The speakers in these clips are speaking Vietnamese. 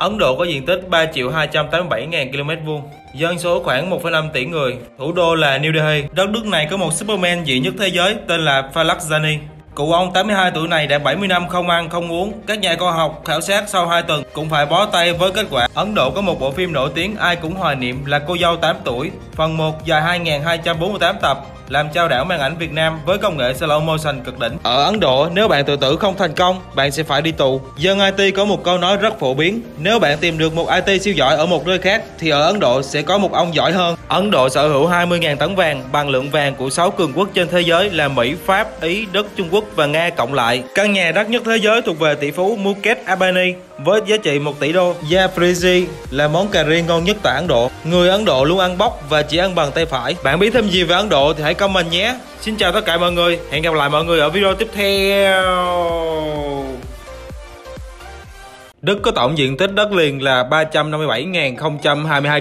Ấn Độ có diện tích 3.287.000 km2, dân số khoảng 1,5 tỷ người. Thủ đô là New Delhi. Đất nước này có một Superman dị nhất thế giới tên là Phalak Zani. Cụ ông 82 tuổi này đã 70 năm không ăn không uống. Các nhà khoa học khảo sát sau 2 tuần cũng phải bó tay với kết quả. Ấn Độ có một bộ phim nổi tiếng ai cũng hoài niệm là Cô dâu 8 tuổi. Phần 1 dài 2.248 tập, làm trao đảo màn ảnh Việt Nam với công nghệ slow motion cực đỉnh. Ở Ấn Độ, nếu bạn tự tử không thành công, bạn sẽ phải đi tù. Dân IT có một câu nói rất phổ biến: nếu bạn tìm được một IT siêu giỏi ở một nơi khác, thì ở Ấn Độ sẽ có một ông giỏi hơn. Ấn Độ sở hữu 20.000 tấn vàng, bằng lượng vàng của 6 cường quốc trên thế giới là Mỹ, Pháp, Ý, Đức, Trung Quốc và Nga cộng lại. Căn nhà đắt nhất thế giới thuộc về tỷ phú Mukesh Albany với giá trị 1 tỷ đô. Jafrizi là món cà ri ngon nhất tại Ấn Độ. Người Ấn Độ luôn ăn bóc và chỉ ăn bằng tay phải. Bạn biết thêm gì về Ấn Độ thì hãy comment nhé. Xin chào tất cả mọi người. Hẹn gặp lại mọi người ở video tiếp theo. Đức có tổng diện tích đất liền là 357.022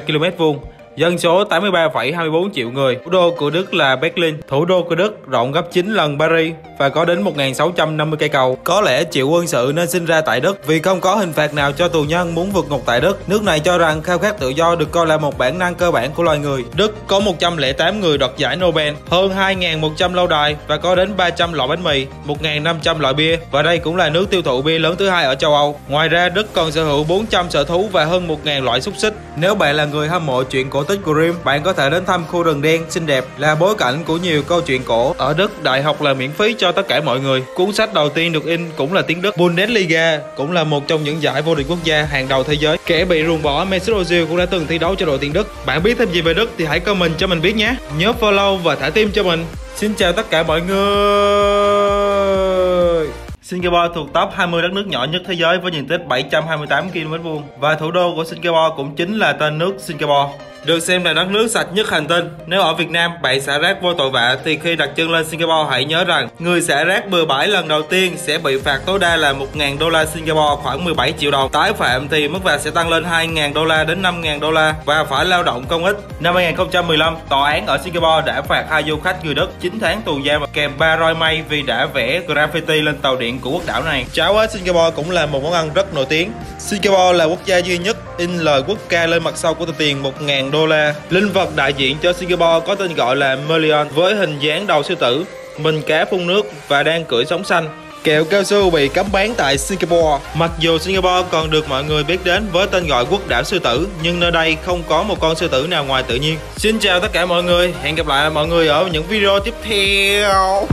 km2, dân số 83,24 triệu người. Thủ đô của Đức là Berlin. Thủ đô của Đức rộng gấp 9 lần Paris và có đến 1.650 cây cầu. Có lẽ triệu quân sự nên sinh ra tại Đức vì không có hình phạt nào cho tù nhân muốn vượt ngục tại Đức. Nước này cho rằng khao khát tự do được coi là một bản năng cơ bản của loài người. Đức có 108 người đoạt giải Nobel, hơn 2.100 lâu đài và có đến 300 loại bánh mì, 1.500 loại bia, và đây cũng là nước tiêu thụ bia lớn thứ hai ở châu Âu. Ngoài ra, Đức còn sở hữu 400 sở thú và hơn 1.000 loại xúc xích. Nếu bạn là người hâm mộ chuyện cổ tích của Grimm, bạn có thể đến thăm khu rừng đen xinh đẹp là bối cảnh của nhiều câu chuyện cổ. Ở Đức, đại học là miễn phí cho tất cả mọi người. Cuốn sách đầu tiên được in cũng là tiếng Đức. Bundesliga cũng là một trong những giải vô địch quốc gia hàng đầu thế giới. Kẻ bị ruồng bỏ Mesut Ozil cũng đã từng thi đấu cho đội tuyển Đức. Bạn biết thêm gì về Đức thì hãy comment cho mình biết nhé. Nhớ follow và thả tim cho mình. Xin chào tất cả mọi người. Singapore thuộc top 20 đất nước nhỏ nhất thế giới với diện tích 728 km2 và thủ đô của Singapore cũng chính là tên nước Singapore. Được xem là đất nước sạch nhất hành tinh. Nếu ở Việt Nam bạn xả rác vô tội vạ thì khi đặt chân lên Singapore hãy nhớ rằng người xả rác bừa bãi lần đầu tiên sẽ bị phạt tối đa là 1.000 đô la Singapore, khoảng 17 triệu đồng. Tái phạm thì mức phạt sẽ tăng lên 2.000 đô la đến 5.000 đô la và phải lao động công ích. Năm 2015, tòa án ở Singapore đã phạt 2 du khách người Đức 9 tháng tù giam kèm 3 roi mây vì đã vẽ graffiti lên tàu điện của quốc đảo này. Cháo ở Singapore cũng là một món ăn rất nổi tiếng. Singapore là quốc gia duy nhất in lời quốc ca lên mặt sau của tờ tiền 1.000 đô la. Linh vật đại diện cho Singapore có tên gọi là Merlion với hình dáng đầu sư tử, mình cá phun nước và đang cưỡi sóng xanh. Kẹo cao su bị cấm bán tại Singapore. Mặc dù Singapore còn được mọi người biết đến với tên gọi quốc đảo sư tử, nhưng nơi đây không có một con sư tử nào ngoài tự nhiên. Xin chào tất cả mọi người, hẹn gặp lại mọi người ở những video tiếp theo.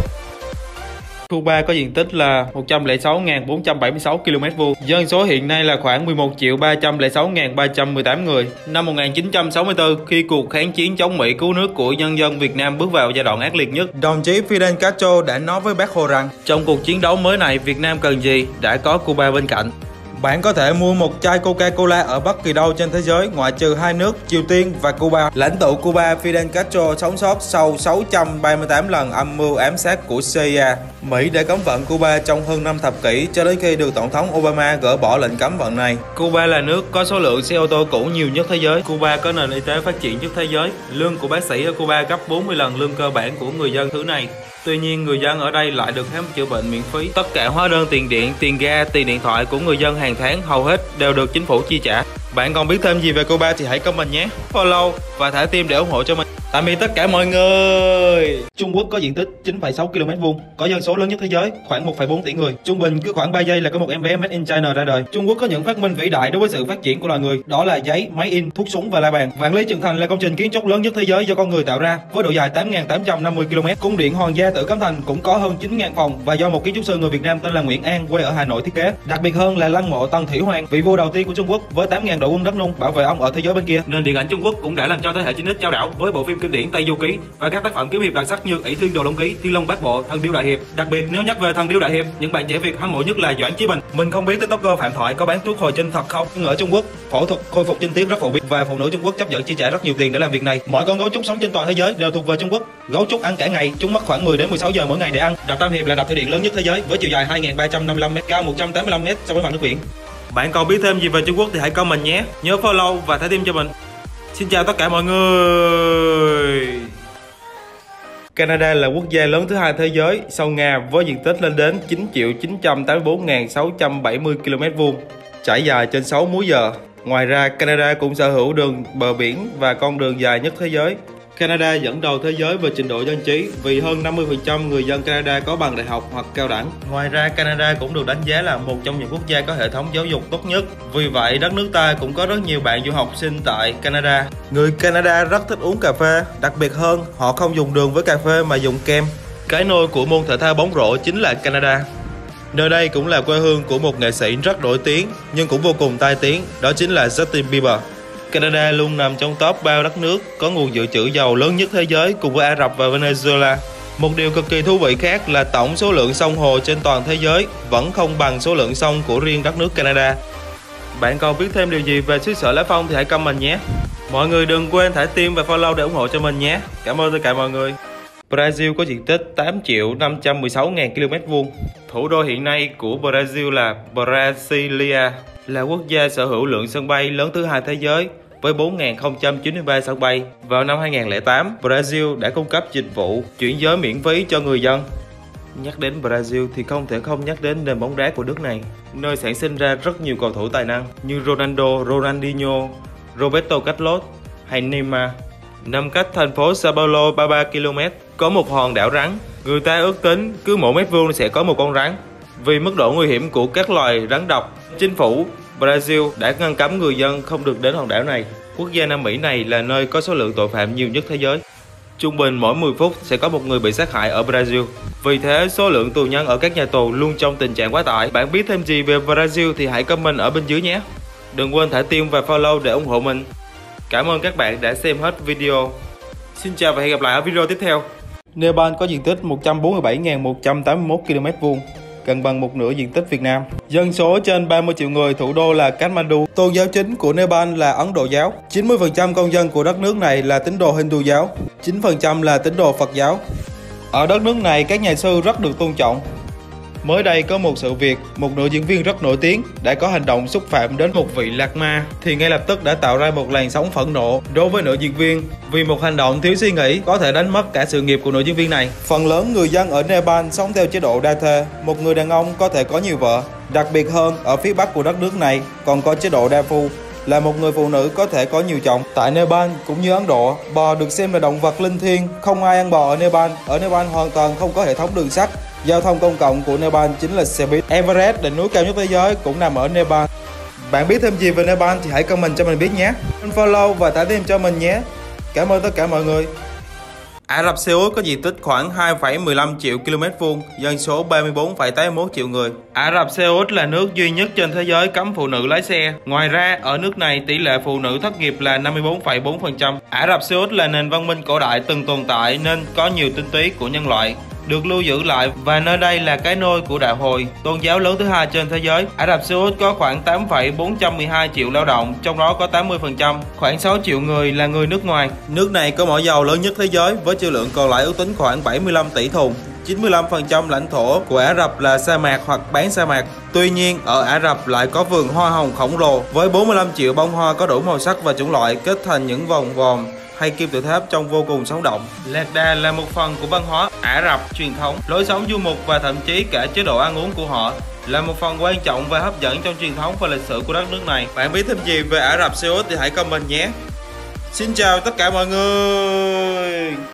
Cuba có diện tích là 106.476 km2, dân số hiện nay là khoảng 11.306.318 người. Năm 1964, khi cuộc kháng chiến chống Mỹ cứu nước của nhân dân Việt Nam bước vào giai đoạn ác liệt nhất, đồng chí Fidel Castro đã nói với Bác Hồ rằng trong cuộc chiến đấu mới này Việt Nam cần gì, đã có Cuba bên cạnh. Bạn có thể mua một chai Coca-Cola ở bất kỳ đâu trên thế giới ngoại trừ hai nước Triều Tiên và Cuba. Lãnh tụ Cuba Fidel Castro sống sót sau 638 lần âm mưu ám sát của CIA. Mỹ đã cấm vận Cuba trong hơn 5 thập kỷ cho đến khi được Tổng thống Obama gỡ bỏ lệnh cấm vận này. Cuba là nước có số lượng xe ô tô cũ nhiều nhất thế giới. Cuba có nền y tế phát triển nhất thế giới. Lương của bác sĩ ở Cuba gấp 40 lần lương cơ bản của người dân thứ này. Tuy nhiên, người dân ở đây lại được khám chữa bệnh miễn phí. Tất cả hóa đơn tiền điện, tiền ga, tiền điện thoại của người dân hàng tháng hầu hết đều được chính phủ chi trả. Bạn còn biết thêm gì về Cuba thì hãy comment nhé. Follow và thả tim để ủng hộ cho mình. Tạm biệt tất cả mọi người. Trung Quốc có diện tích 9,6 km2, có dân số lớn nhất thế giới, khoảng 1,4 tỷ người. Trung bình cứ khoảng 3 giây là có một em bé made in China ra đời. Trung Quốc có những phát minh vĩ đại đối với sự phát triển của loài người, đó là giấy, máy in, thuốc súng và la bàn. Vạn Lý Trường Thành là công trình kiến trúc lớn nhất thế giới do con người tạo ra, với độ dài 8.850 km. Cung điện Hoàng gia Tử Cấm Thành cũng có hơn 9.000 phòng và do một kiến trúc sư người Việt Nam tên là Nguyễn An quê ở Hà Nội thiết kế. Đặc biệt hơn là lăng mộ Tần Thủy Hoàng, vị vua đầu tiên của Trung Quốc, với 8.000 đội quân đất nung bảo vệ ông ở thế giới bên kia. Nền điện ảnh Trung Quốc cũng đã làm cho thế hệ 9X trao đảo với bộ phim kinh điển Tây Du Ký và các tác phẩm kiếm hiệp đặc sắc như Ỷ Thiên Đồ Long Ký, Thiên Long Bát Bộ, Thần Điêu Đại Hiệp. Đặc biệt nếu nhắc về Thần Điêu Đại Hiệp, những bạn trẻ Việt hâm mộ nhất là Đoàn Chí Bình. Mình không biết TikToker Phạm Thoại có bán thuốc hồi trinh thật không, nhưng ở Trung Quốc phẫu thuật khôi phục trinh tiết rất phổ biến và phụ nữ Trung Quốc chấp nhận chi trả rất nhiều tiền để làm việc này. Mọi con gấu trúc sống trên toàn thế giới đều thuộc về Trung Quốc. Gấu trúc ăn cả ngày, chúng mất khoảng 10 đến 16 giờ mỗi ngày để ăn. Đập Tam Hiệp là đập thủy điện lớn nhất thế giới với chiều dài 2.355m, cao 185m so với mặt nước biển. Bạn còn biết thêm gì về Trung Quốc thì hãy comment nhé. Nhớ follow và thả tim cho mình. Xin chào tất cả mọi người. Canada là quốc gia lớn thứ hai thế giới sau Nga với diện tích lên đến 9.984.670 km2. trải dài trên 6 múi giờ. Ngoài ra, Canada cũng sở hữu đường bờ biển và con đường dài nhất thế giới. Canada dẫn đầu thế giới về trình độ dân trí vì hơn 50% người dân Canada có bằng đại học hoặc cao đẳng. Ngoài ra, Canada cũng được đánh giá là một trong những quốc gia có hệ thống giáo dục tốt nhất. Vì vậy, đất nước ta cũng có rất nhiều bạn du học sinh tại Canada. Người Canada rất thích uống cà phê, đặc biệt hơn, họ không dùng đường với cà phê mà dùng kem. Cái nôi của môn thể thao bóng rổ chính là Canada. Nơi đây cũng là quê hương của một nghệ sĩ rất nổi tiếng nhưng cũng vô cùng tai tiếng, đó chính là Justin Bieber. Canada luôn nằm trong top 3 đất nước có nguồn dự trữ dầu lớn nhất thế giới cùng với Ả Rập và Venezuela. Một điều cực kỳ thú vị khác là tổng số lượng sông hồ trên toàn thế giới vẫn không bằng số lượng sông của riêng đất nước Canada. Bạn còn biết thêm điều gì về xứ sở lá phong thì hãy comment nhé. Mọi người đừng quên thả tim và follow để ủng hộ cho mình nhé. Cảm ơn tất cả mọi người. Brazil có diện tích 8.516.000 km². Thủ đô hiện nay của Brazil là Brasilia, là quốc gia sở hữu lượng sân bay lớn thứ hai thế giới với 4.093 sân bay. Vào năm 2008, Brazil đã cung cấp dịch vụ chuyển giới miễn phí cho người dân. Nhắc đến Brazil thì không thể không nhắc đến nền bóng đá của nước này, nơi sản sinh ra rất nhiều cầu thủ tài năng như Ronaldo, Ronaldinho, Roberto Carlos hay Neymar. Nằm cách thành phố Sao Paulo 33 km, có một hòn đảo rắn. Người ta ước tính cứ mỗi mét vuông sẽ có một con rắn. Vì mức độ nguy hiểm của các loài rắn độc, chính phủ Brazil đã ngăn cấm người dân không được đến hòn đảo này. Quốc gia Nam Mỹ này là nơi có số lượng tội phạm nhiều nhất thế giới. Trung bình mỗi 10 phút sẽ có một người bị sát hại ở Brazil. Vì thế, số lượng tù nhân ở các nhà tù luôn trong tình trạng quá tải. Bạn biết thêm gì về Brazil thì hãy comment ở bên dưới nhé. Đừng quên thả tim và follow để ủng hộ mình. Cảm ơn các bạn đã xem hết video. Xin chào và hẹn gặp lại ở video tiếp theo. Nepal có diện tích 147.181 km², gần bằng một nửa diện tích Việt Nam. Dân số trên 30 triệu người, thủ đô là Kathmandu. Tôn giáo chính của Nepal là Ấn Độ giáo. 90% công dân của đất nước này là tín đồ Hindu giáo, 9% là tín đồ Phật giáo. Ở đất nước này, các nhà sư rất được tôn trọng. Mới đây có một sự việc, một nữ diễn viên rất nổi tiếng đã có hành động xúc phạm đến một vị lạt ma thì ngay lập tức đã tạo ra một làn sóng phẫn nộ đối với nữ diễn viên. Vì một hành động thiếu suy nghĩ có thể đánh mất cả sự nghiệp của nữ diễn viên này. Phần lớn người dân ở Nepal sống theo chế độ đa thê, một người đàn ông có thể có nhiều vợ. Đặc biệt hơn, ở phía bắc của đất nước này còn có chế độ đa phu, là một người phụ nữ có thể có nhiều chồng. Tại Nepal cũng như Ấn Độ, bò được xem là động vật linh thiêng, không ai ăn bò ở Nepal. Ở Nepal hoàn toàn không có hệ thống đường sắt. Giao thông công cộng của Nepal chính là xe buýt. Everest, đỉnh núi cao nhất thế giới, cũng nằm ở Nepal. Bạn biết thêm gì về Nepal thì hãy comment cho mình biết nhé. Follow và tải thêm cho mình nhé. Cảm ơn tất cả mọi người. Ả Rập Xê Út có diện tích khoảng 2,15 triệu km², dân số 34,81 triệu người. Ả Rập Xê Út là nước duy nhất trên thế giới cấm phụ nữ lái xe. Ngoài ra, ở nước này tỷ lệ phụ nữ thất nghiệp là 54,4%. Ả Rập Xê Út là nền văn minh cổ đại từng tồn tại nên có nhiều tinh túy của nhân loại được lưu giữ lại, và nơi đây là cái nôi của đạo Hồi, tôn giáo lớn thứ hai trên thế giới. Ả Rập Xê Út có khoảng 8,412 triệu lao động, trong đó có 80%, khoảng 6 triệu người là người nước ngoài. Nước này có mỏ dầu lớn nhất thế giới với trữ lượng còn lại ước tính khoảng 75 tỷ thùng. 95% lãnh thổ của Ả Rập là sa mạc hoặc bán sa mạc. Tuy nhiên, ở Ả Rập lại có vườn hoa hồng khổng lồ với 45 triệu bông hoa có đủ màu sắc và chủng loại, kết thành những vòng vòm hay kim tự tháp trông vô cùng sống động. Lạc đà là một phần của văn hóa Ả Rập truyền thống. Lối sống du mục và thậm chí cả chế độ ăn uống của họ là một phần quan trọng và hấp dẫn trong truyền thống và lịch sử của đất nước này. Bạn biết thêm gì về Ả Rập Xê Út thì hãy comment nhé. Xin chào tất cả mọi người.